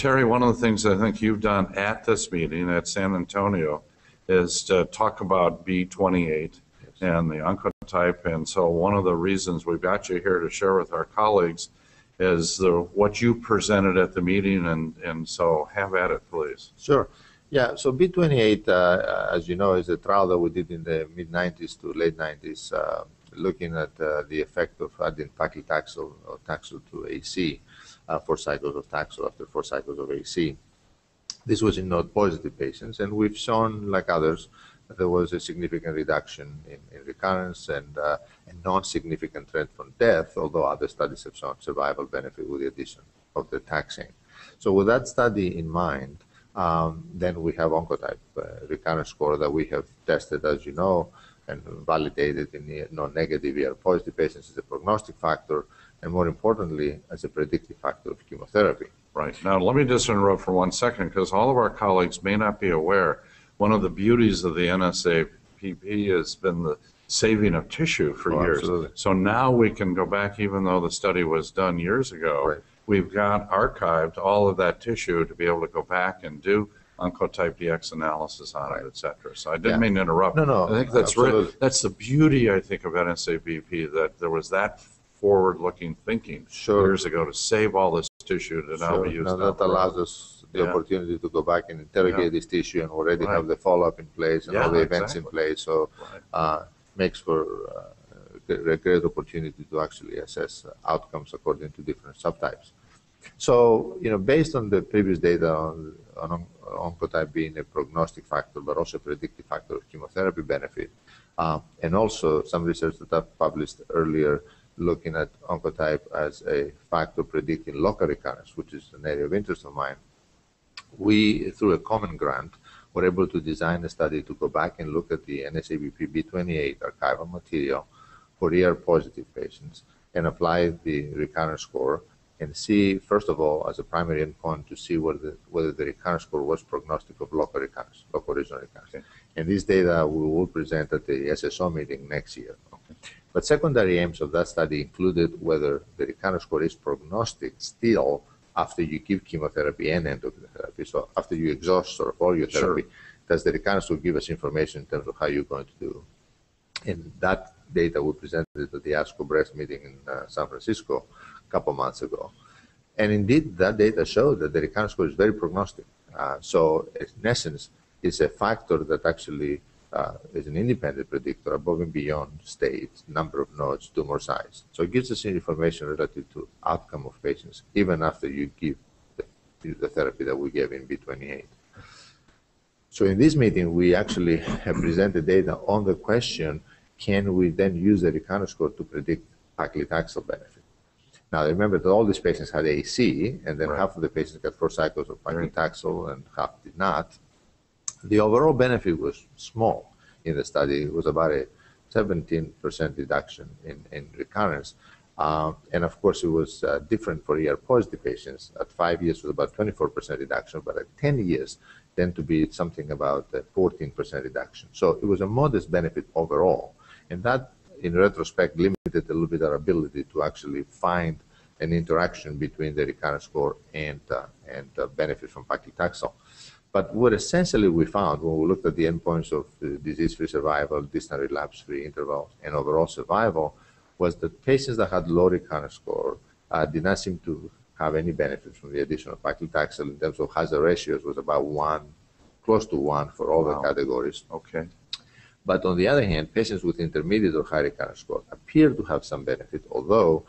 Terry, one of the things I think you've done at this meeting at San Antonio is to talk about B28 and the oncotype, and so one of the reasons we've got you here to share with our colleagues is what you presented at the meeting, and so have at it, please. Sure. Yeah, so B28, as you know, is a trial that we did in the mid-90s to late 90s, looking at the effect of adding paclitaxel or taxol to AC, 4 cycles of taxol after 4 cycles of AC. This was in node-positive patients, and we've shown, like others, that there was a significant reduction in recurrence and a non-significant trend from death, although other studies have shown survival benefit with the addition of the taxane. So with that study in mind, then we have Oncotype recurrence score that we have tested, as you know, and validated in the non-negative ER-positive patients as a prognostic factor, and more importantly, as a predictive factor of chemotherapy. Right. Now, let me just interrupt for 1 second, because all of our colleagues may not be aware, one of the beauties of the NSABP has been the saving of tissue for years. Absolutely. So now we can go back, even though the study was done years ago, right. We've got archived all of that tissue to be able to go back and do Oncotype DX analysis on it, et cetera. So I didn't mean to interrupt. No, no. I think that's really, that's the beauty, I think, of NSABP, that there was that forward-looking thinking years ago to save all this tissue to now be used. Now that allows us the opportunity to go back and interrogate this tissue and already have the follow-up in place and all the events in place. So makes for a great opportunity to actually assess outcomes according to different subtypes. So, you know, based on the previous data on Oncotype being a prognostic factor, but also a predictive factor of chemotherapy benefit, and also some research that I've published earlier looking at Oncotype as a factor predicting local recurrence, which is an area of interest of mine, we, through a common grant, were able to design a study to go back and look at the NSABP B28 archival material for ER-positive patients and apply the recurrence score and see, first of all, as a primary endpoint, to see whether the recurrence score was prognostic of local recurrence, local regional recurrence. Okay. And this data we will present at the SSO meeting next year. Okay. But secondary aims of that study included whether the recurrence score is prognostic still after you give chemotherapy and endocriotherapy. So after you exhaust sort of all your therapy, does the recurrence score give us information in terms of how you're going to do? And that data we presented at the ASCO breast meeting in San Francisco a couple months ago. And indeed, that data showed that the recurrence score is very prognostic. So, in essence, it's a factor that actually is an independent predictor above and beyond stage, number of nodes, tumor size. So it gives us information relative to outcome of patients, even after you give the therapy that we gave in B28. So in this meeting, we actually have presented data on the question, can we then use the recurrence score to predict paclitaxel benefit? Now, remember that all these patients had AC, and then half of the patients got 4 cycles of paclitaxel and half did not. The overall benefit was small in the study. It was about a 17% reduction in recurrence. And, of course, it was different for ER-positive patients. At 5 years, it was about 24% reduction, but at 10 years, tend to be something about a 14% reduction. So it was a modest benefit overall. And that, in retrospect, limited a little bit our ability to actually find an interaction between the recurrence score and benefit from paclitaxel. But what essentially we found when we looked at the endpoints of disease-free survival, distant relapse-free intervals, and overall survival was that patients that had low recurrence score did not seem to have any benefit from the addition of paclitaxel in terms of hazard ratios was about 1, close to 1 for all the categories. Okay. But on the other hand, patients with intermediate or high recurrence score appear to have some benefit, although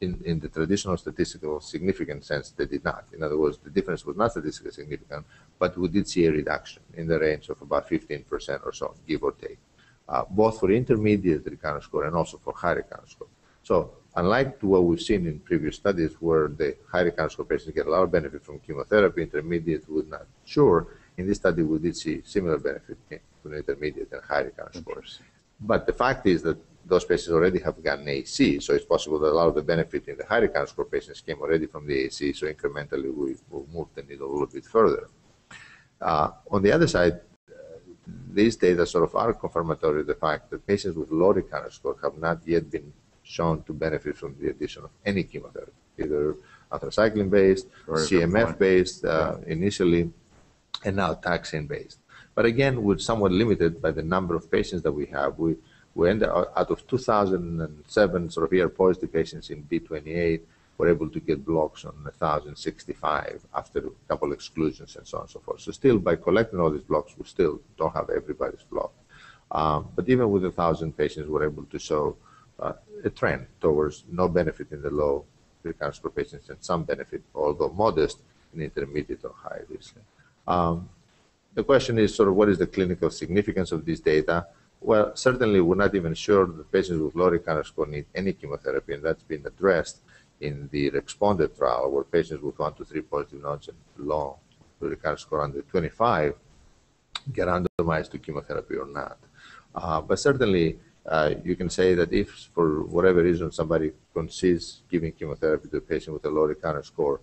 in the traditional statistical significant sense, they did not. In other words, the difference was not statistically significant, but we did see a reduction in the range of about 15% or so, give or take, both for intermediate recurrence score and also for high recurrence score. So unlike to what we've seen in previous studies where the high recurrence score patients get a lot of benefit from chemotherapy, intermediate would not. Sure, in this study we did see similar benefit to intermediate and high recurrence scores. But the fact is that those patients already have gotten AC, so it's possible that a lot of the benefit in the high recurrence score patients came already from the AC, so incrementally we moved the needle a little bit further. On the other side, these data sort of are confirmatory of the fact that patients with low recurrence score have not yet been shown to benefit from the addition of any chemotherapy, either Anthracycline-based, CMF-based initially, and now taxane-based. But again, we're somewhat limited by the number of patients that we have. We ended out of 2,007 sort of ER-positive patients in B28, we're able to get blocks on 1,065 after a couple exclusions and so on and so forth. So still, by collecting all these blocks, we still don't have everybody's block. But even with 1,000 patients, we're able to show a trend towards no benefit in the low recurrence for patients and some benefit, although modest, in intermediate or high risk. The question is sort of what is the clinical significance of this data? Well, certainly we're not even sure that patients with low recurrence score need any chemotherapy, and that's been addressed in the RESPONDER trial, where patients with 1 to 3 positive nodes and low recurrence score under 25 get randomized to chemotherapy or not. But certainly you can say that if for whatever reason somebody concedes giving chemotherapy to a patient with a low recurrence score,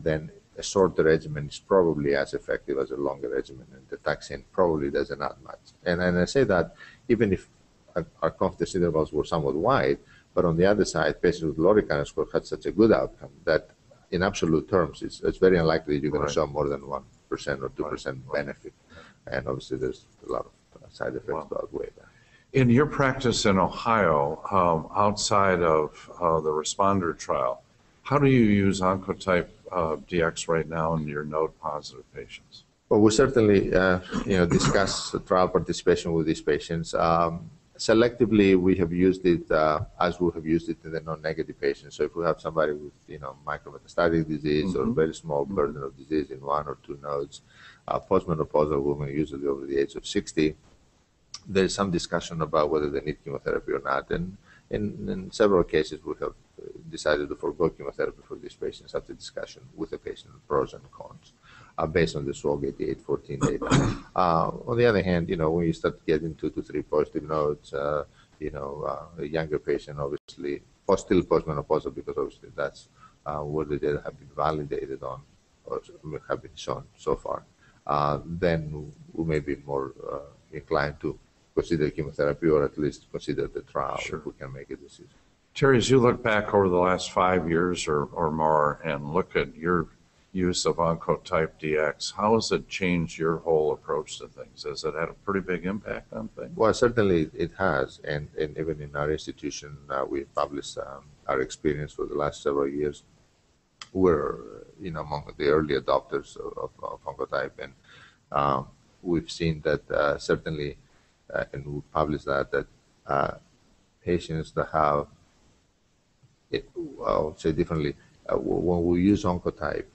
then a shorter regimen is probably as effective as a longer regimen, and the taxane probably does not match. And I say that even if our confidence intervals were somewhat wide, but on the other side, patients with low recurrence score had such a good outcome that in absolute terms, it's very unlikely you're going to show more than 1% or 2% benefit. And obviously, there's a lot of side effects to outweigh that. In your practice in Ohio, outside of the RESPONDER trial, how do you use Oncotype DX right now in your node-positive patients? Well, we certainly discuss trial participation with these patients. Selectively, we have used it as we have used it in the non-negative patients. So if we have somebody with micrometastatic disease or very small burden of disease in 1 or 2 nodes, postmenopausal women usually over the age of 60, there's some discussion about whether they need chemotherapy or not. And in several cases, we have decided to forgo chemotherapy for these patients after discussion with the patient, pros and cons, based on the SWOG 8814 data. On the other hand, when you start getting 2 to 3 positive nodes, a younger patient, obviously, still postmenopausal, because obviously that's where the data have been validated on or have been shown so far, then we may be more inclined to consider chemotherapy, or at least consider the trial if we can make a decision. Terry, as you look back over the last 5 years or more and look at your use of Oncotype DX, how has it changed your whole approach to things? Has it had a pretty big impact on things? Well, certainly it has, and even in our institution, we've published our experience for the last several years. We're among the early adopters of Oncotype, and we've seen that certainly, and we published that patients that have, I'll say differently, when we use Oncotype,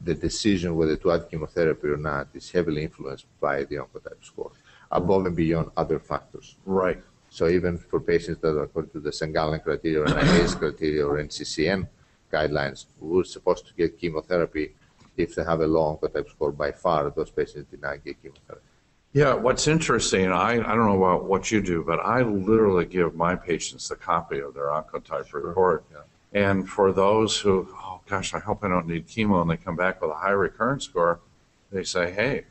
the decision whether to add chemotherapy or not is heavily influenced by the Oncotype score, above and beyond other factors. Right. So even for patients that are according to the St. Gallen criteria or NIH criteria or NCCN guidelines, we're supposed to get chemotherapy if they have a low Oncotype score by far. Those patients did not get chemotherapy. Yeah, what's interesting, I don't know about what you do, but I literally give my patients the copy of their Oncotype report. Yeah. And for those who, oh gosh, I hope I don't need chemo, and they come back with a high recurrence score, they say, hey,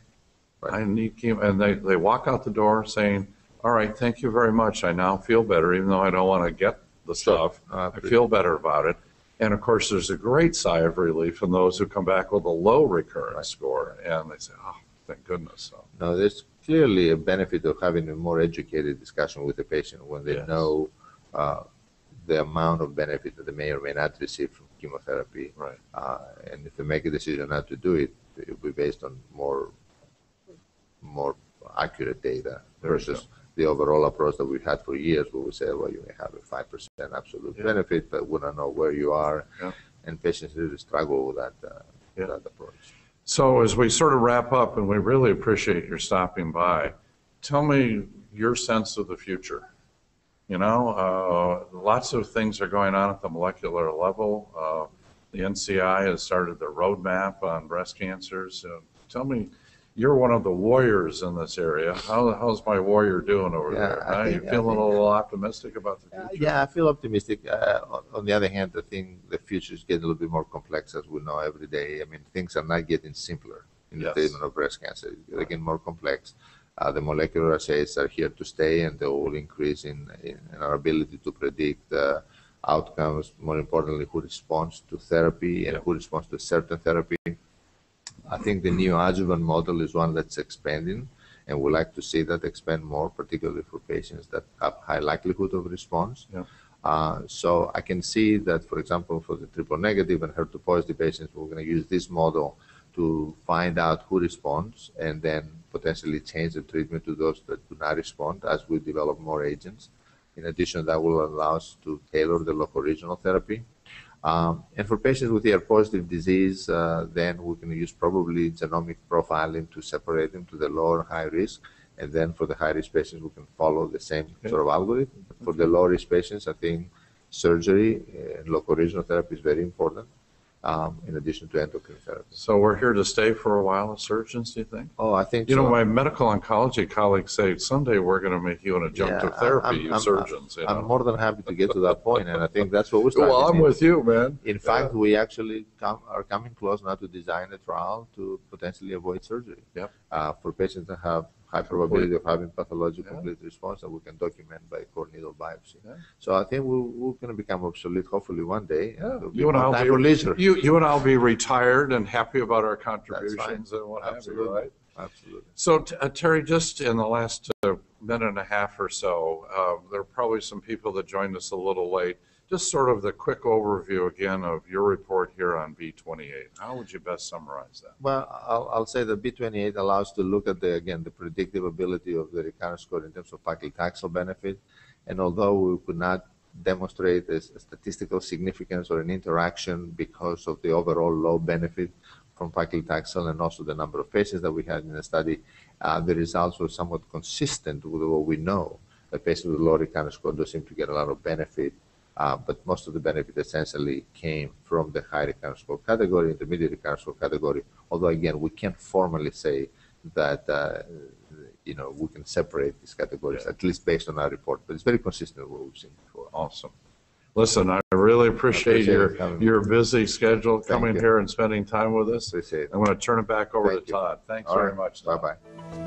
I need chemo. And they walk out the door saying, all right, thank you very much. I now feel better, even though I don't want to get the stuff. I feel better about it. And, of course, there's a great sigh of relief in those who come back with a low recurrence score. And they say, oh, thank goodness. So. No, there's clearly a benefit of having a more educated discussion with the patient when they know the amount of benefit that they may or may not receive from chemotherapy. Right. And if they make a decision not to do it, it will be based on more accurate data versus the overall approach that we've had for years, where we say, well, you may have a 5% absolute benefit, but we don't know where you are. Yeah. And patients really struggle with that approach. So as we sort of wrap up, and we really appreciate your stopping by, tell me your sense of the future. Lots of things are going on at the molecular level. The NCI has started the roadmap on breast cancers. So tell me, you're one of the warriors in this area. How's my warrior doing over there? Are you feeling a little optimistic about the future? Yeah, I feel optimistic. On the other hand, I think the future is getting a little bit more complex, as we know every day. I mean, things are not getting simpler in the treatment of breast cancer. They're getting more complex. The molecular assays are here to stay, and they will increase in our ability to predict outcomes, more importantly, who responds to therapy and who responds to certain therapy. I think the neoadjuvant model is one that's expanding, and we like to see that expand more, particularly for patients that have high likelihood of response. Yeah. So I can see that, for example, for the triple negative and HER2-positive patients, we're going to use this model to find out who responds and then potentially change the treatment to those that do not respond as we develop more agents. In addition, that will allow us to tailor the local regional therapy. And for patients with ER-positive disease, then we can use probably genomic profiling to separate them to the lower and high risk. And then for the high-risk patients, we can follow the same sort of algorithm. For the low-risk patients, I think surgery and local regional therapy is very important, in addition to endocrine therapy. So we're here to stay for a while as surgeons, do you think? Oh, I think so. You know, my medical oncology colleagues say, someday we're going to make you an adjunctive therapy, you surgeons. I'm more than happy to get to that point, and I think that's what we're starting. Well, I'm with you, man. In fact, we actually are coming close now to design a trial to potentially avoid surgery for patients that have high probability of having pathologic complete response that we can document by core needle biopsy. Yeah. So I think we're going to become obsolete hopefully one day. Yeah. You and I'll be retired and happy about our contributions and what have you, right? Absolutely. So Terry, just in the last minute and a half or so, there are probably some people that joined us a little late. Just sort of the quick overview again of your report here on B28. How would you best summarize that? Well, I'll say that B28 allows to look at, the predictive ability of the recurrence score in terms of paclitaxel benefit. And although we could not demonstrate a statistical significance or an interaction because of the overall low benefit from paclitaxel and also the number of patients that we had in the study, the results were somewhat consistent with what we know. The patients with low recurrence score do seem to get a lot of benefit. But most of the benefit essentially came from the high recurrence score category, intermediate recurrence score category, although, again, we can't formally say that, we can separate these categories, at least based on our report. But it's very consistent with what we've seen before. Awesome. Listen, I really appreciate your busy schedule coming here and spending time with us. Appreciate it. I'm going to turn it back over to Todd. Thanks very much. Bye-bye.